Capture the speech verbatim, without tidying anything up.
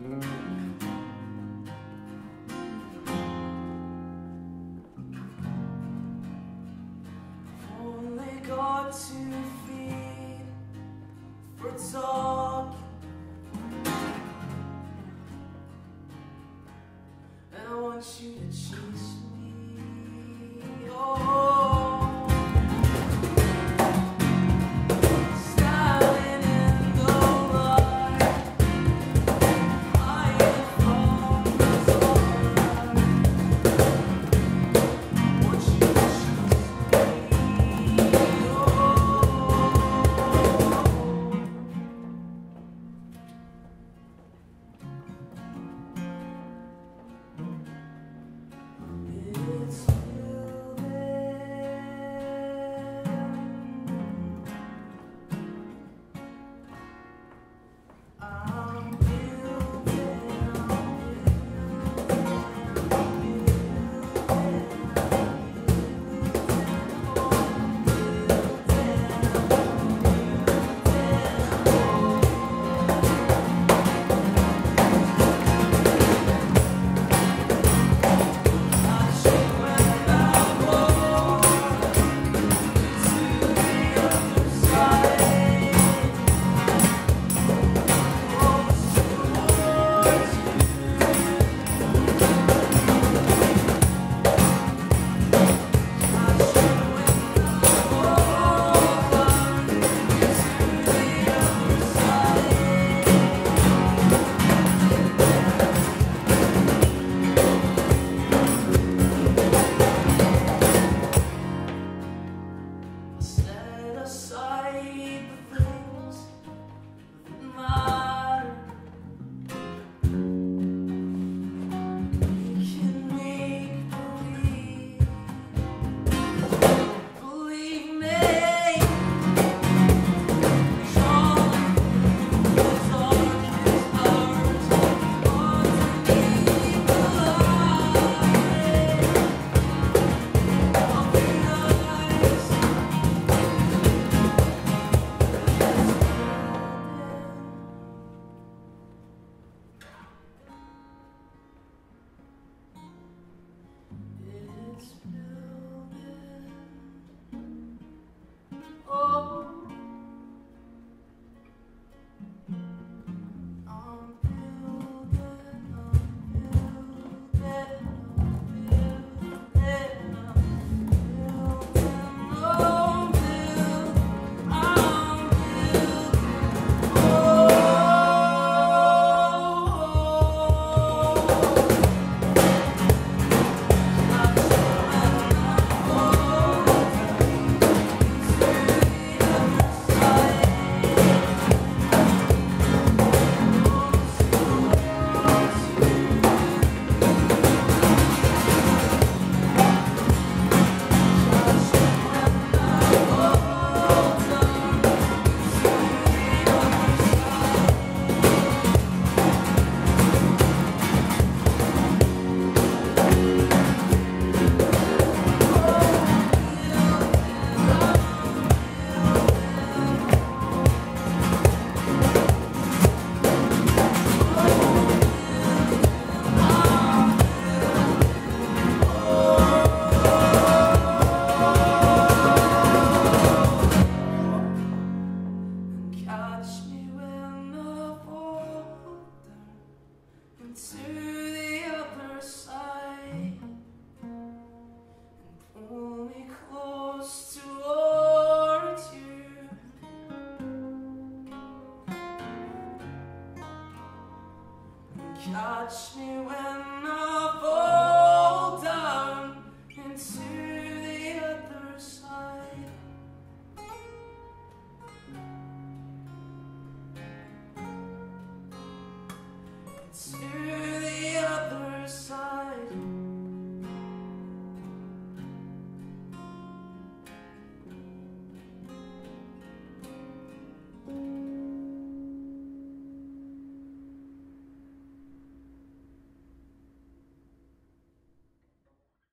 Only got two feet for talk, and I want you to chase me. Oh. Catch me when I fall down into the other side. Into